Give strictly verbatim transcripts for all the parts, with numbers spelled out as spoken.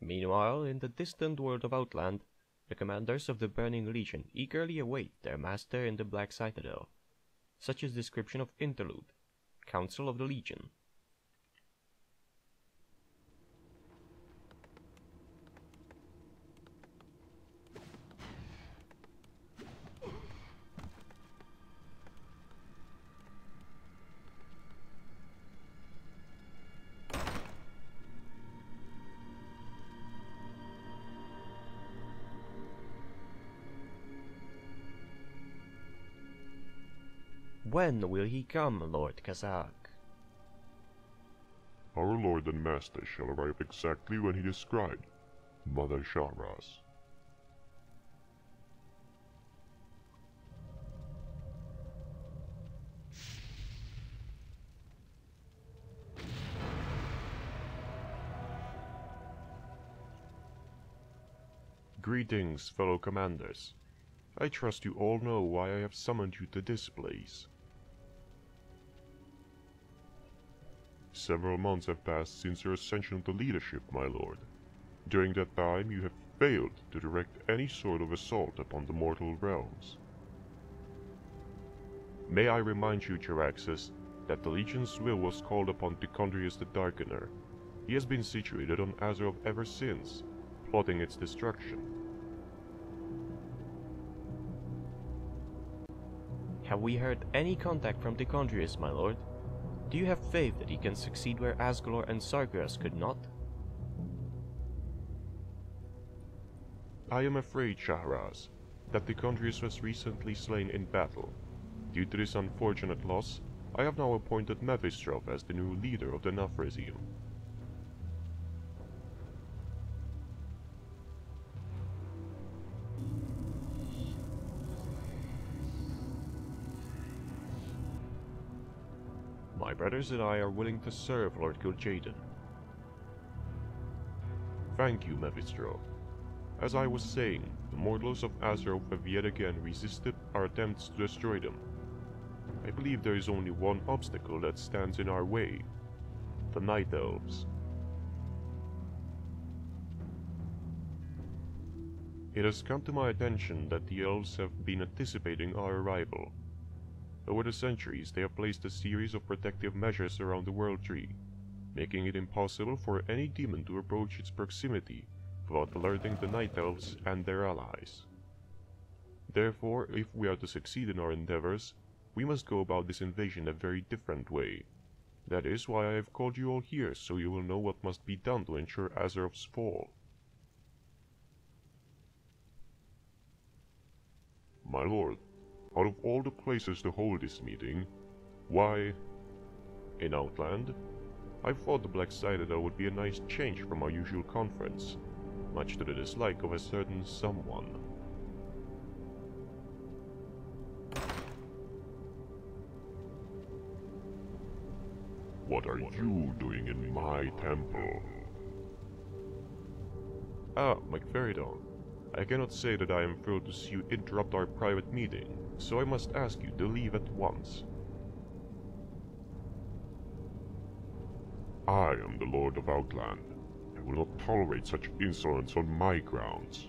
Meanwhile, in the distant world of Outland, the commanders of the Burning Legion eagerly await their master in the Black Citadel. Such is description of Interlude, Council of the Legion. When will he come, Lord Kazak? Our lord and master shall arrive exactly when he described, Mother Sharas. Greetings, fellow commanders. I trust you all know why I have summoned you to this place. Several months have passed since your ascension to leadership, my lord. During that time you have failed to direct any sort of assault upon the mortal realms. May I remind you, Tyraxus, that the Legion's will was called upon Tichondrius the Darkener. He has been situated on Azeroth ever since, plotting its destruction. Have we heard any contact from Tichondrius, my lord? Do you have faith that he can succeed where Asgalor and Sargeras could not? I am afraid, Shahraz, that Tichondrius was recently slain in battle. Due to this unfortunate loss, I have now appointed Mavistrov as the new leader of the Nathrezim. My brothers and I are willing to serve Lord Kil'jaeden. Thank you, Mephistro. As I was saying, the mortals of Azeroth have yet again resisted our attempts to destroy them. I believe there is only one obstacle that stands in our way: the Night Elves. It has come to my attention that the Elves have been anticipating our arrival. Over the centuries, they have placed a series of protective measures around the World Tree, making it impossible for any demon to approach its proximity without alerting the Night Elves and their allies. Therefore, if we are to succeed in our endeavors, we must go about this invasion a very different way. That is why I have called you all here, so you will know what must be done to ensure Azeroth's fall. My lord, out of all the places to hold this meeting, why, in Outland? I thought the Black Citadel would be a nice change from our usual conference, much to the dislike of a certain someone. What are you doing in my temple? Ah, McFeridon. I cannot say that I am thrilled to see you interrupt our private meeting, so I must ask you to leave at once. I am the Lord of Outland. I will not tolerate such insolence on my grounds.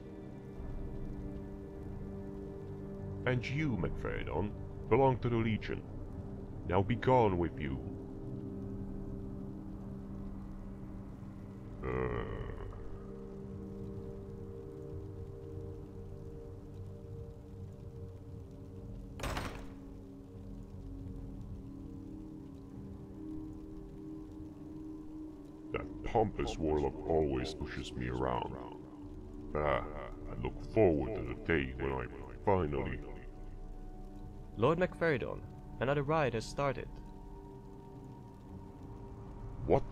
And you, McFeridon, belong to the Legion. Now be gone with you. Uh... Pompous warlock always pushes me around. Ah, I look forward to the day when I finally... Lord McFeridon, another riot has started. What?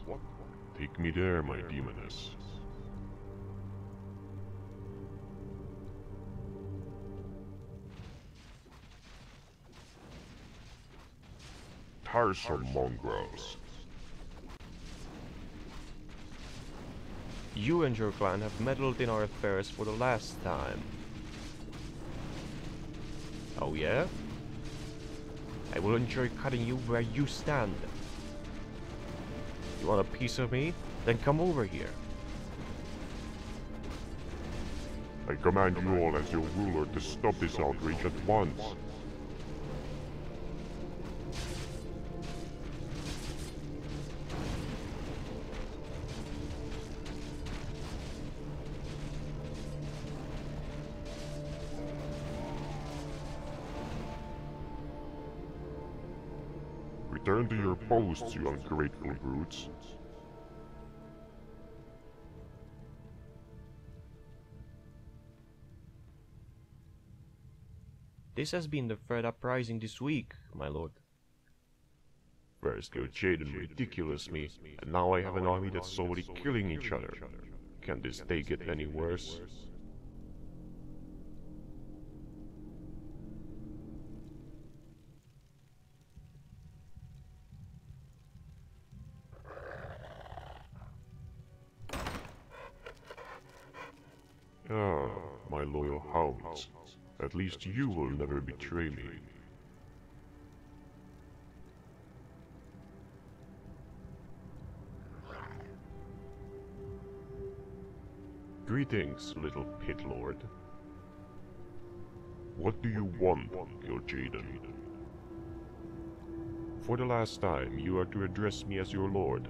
Take me there, my demoness. Tiresome mongrels. You and your clan have meddled in our affairs for the last time. Oh yeah? I will enjoy cutting you where you stand. You want a piece of me? Then come over here. I command you all as your ruler to stop this outrage at once. Return to your posts, you ungrateful brutes. This has been the third uprising this week, my lord. First Kil'jaeden ridiculous me, and now I have an army that's already killing each other. Can this day get any worse? Ah, my loyal hounds. At least you will never betray me. Greetings, little pit lord. What do you want, Kil'jaeden? For the last time, you are to address me as your lord.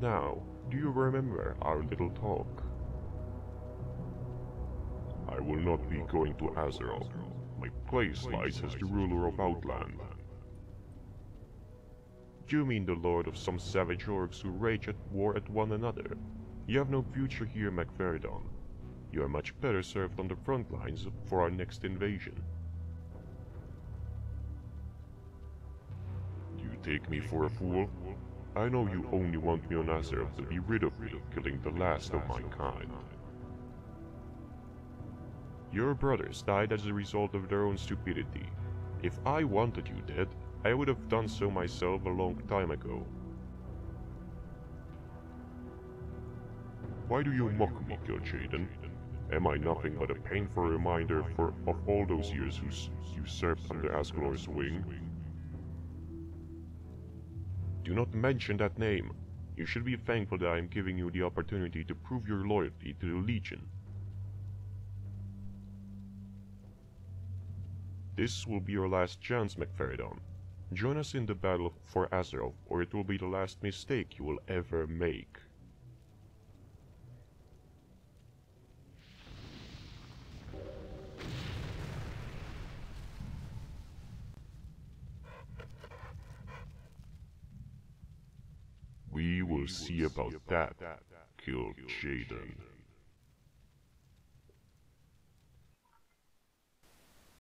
Now, do you remember our little talk? I will not be going to Azeroth. My place lies as the ruler of Outland. You mean the lord of some savage orcs who rage at war at one another? You have no future here, McFeridon. You are much better served on the front lines for our next invasion. Do you take me for a fool? I know you only want me on Azeroth to be rid of me, killing the last of my kind. Your brothers died as a result of their own stupidity. If I wanted you dead, I would have done so myself a long time ago. Why do you mock me, Kil'jaeden? Am I nothing but a painful reminder for, of all those years who you served under Asgulor's wing? Do not mention that name. You should be thankful that I am giving you the opportunity to prove your loyalty to the Legion. This will be your last chance, McFeridon. Join us in the battle for Azeroth, or it will be the last mistake you will ever make. We will see about that, Kil'jaeden.